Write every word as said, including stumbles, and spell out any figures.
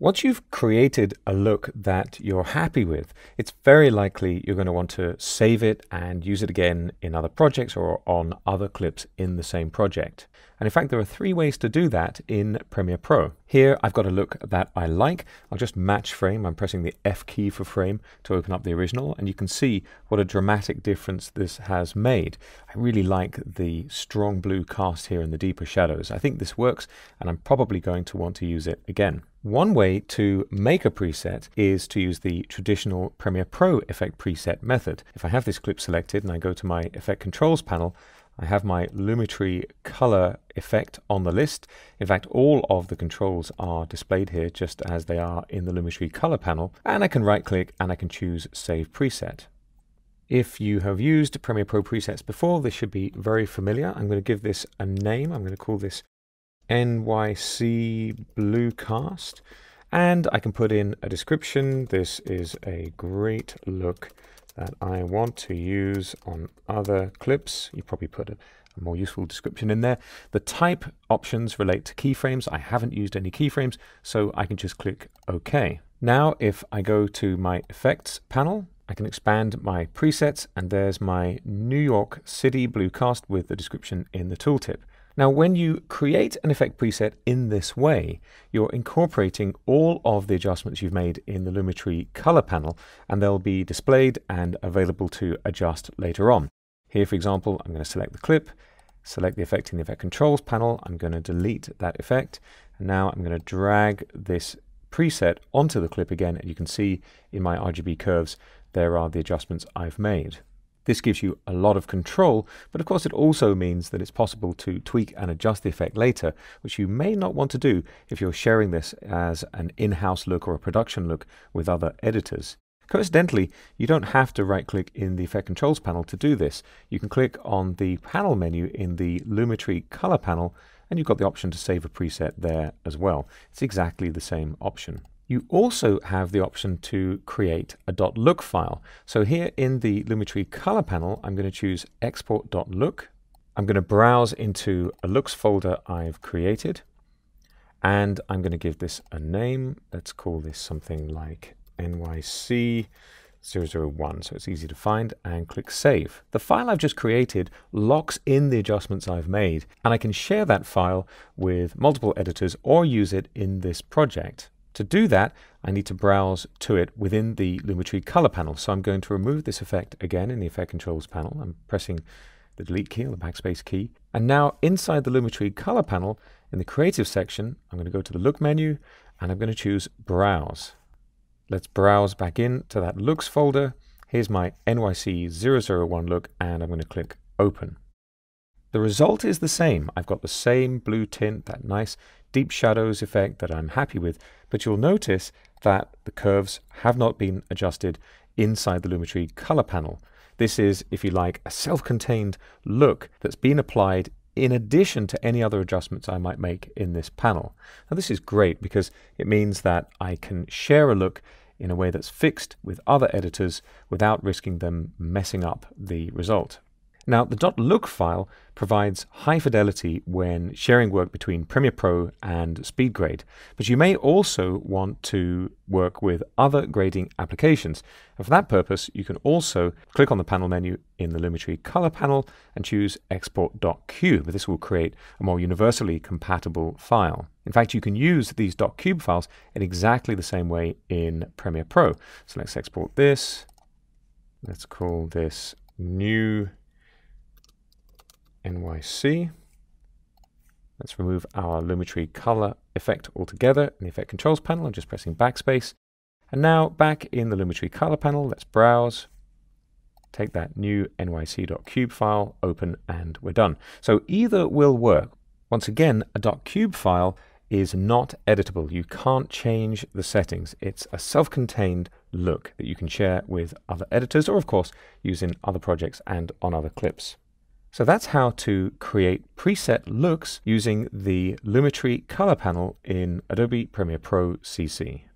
Once you've created a look that you're happy with, it's very likely you're going to want to save it and use it again in other projects or on other clips in the same project. And in fact, there are three ways to do that in Premiere Pro. Here, I've got a look that I like. I'll just match frame. I'm pressing the F key for frame to open up the original, and you can see what a dramatic difference this has made. I really like the strong blue cast here in the deeper shadows. I think this works, and I'm probably going to want to use it again. One way to make a preset is to use the traditional Premiere Pro effect preset method. If I have this clip selected and I go to my effect controls panel, I have my Lumetri Color effect on the list. In fact, all of the controls are displayed here just as they are in the Lumetri Color panel, and I can right click and I can choose Save Preset. If you have used Premiere Pro presets before, this should be very familiar. I'm going to give this a name. I'm going to call this N Y C blue cast, and I can put in a description. This is a great look that I want to use on other clips. You probably put a, a more useful description in there. The type options relate to keyframes. I haven't used any keyframes, so I can just click OK. Now, if I go to my effects panel, I can expand my presets, and there's my New York City blue cast with the description in the tooltip. Now, when you create an effect preset in this way, you're incorporating all of the adjustments you've made in the Lumetri Color panel, and they'll be displayed and available to adjust later on. Here, for example, I'm going to select the clip, select the effect in the effect controls panel. I'm going to delete that effect. And now I'm going to drag this preset onto the clip again, and you can see in my R G B curves, there are the adjustments I've made. This gives you a lot of control, but of course it also means that it's possible to tweak and adjust the effect later, which you may not want to do if you're sharing this as an in-house look or a production look with other editors. Coincidentally, you don't have to right-click in the Effect Controls panel to do this. You can click on the panel menu in the Lumetri Color panel, and you've got the option to save a preset there as well. It's exactly the same option. You also have the option to create a .look file. So here in the Lumetri Color panel, I'm going to choose export dot look. I'm going to browse into a looks folder I've created, and I'm going to give this a name. Let's call this something like N Y C zero zero one, so it's easy to find, and click Save. The file I've just created locks in the adjustments I've made, and I can share that file with multiple editors or use it in this project. To do that, I need to browse to it within the Lumetri Color panel. So I'm going to remove this effect again in the Effect Controls panel. I'm pressing the Delete key or the Backspace key. And now inside the Lumetri Color panel, in the Creative section, I'm going to go to the Look menu, and I'm going to choose Browse. Let's browse back in to that Looks folder. Here's my N Y C zero zero one look, and I'm going to click Open. The result is the same. I've got the same blue tint, that nice deep shadows effect that I'm happy with, but you'll notice that the curves have not been adjusted inside the Lumetri Color panel. This is, if you like, a self-contained look that's been applied in addition to any other adjustments I might make in this panel. Now, this is great because it means that I can share a look in a way that's fixed with other editors without risking them messing up the result. Now, the .look file provides high fidelity when sharing work between Premiere Pro and SpeedGrade, but you may also want to work with other grading applications. And for that purpose, you can also click on the panel menu in the Lumetri Color panel and choose export dot cube. This will create a more universally compatible file. In fact, you can use these .cube files in exactly the same way in Premiere Pro. So let's export this. Let's call this new N Y C. Let's remove our Lumetri Color effect altogether in the Effect Controls panel. I'm just pressing Backspace. And now back in the Lumetri Color panel, let's browse. Take that new N Y C dot cube file, open, and we're done. So either will work. Once again, a .cube file is not editable. You can't change the settings. It's a self-contained look that you can share with other editors or, of course, use in other projects and on other clips. So that's how to create preset looks using the Lumetri Color panel in Adobe Premiere Pro C C.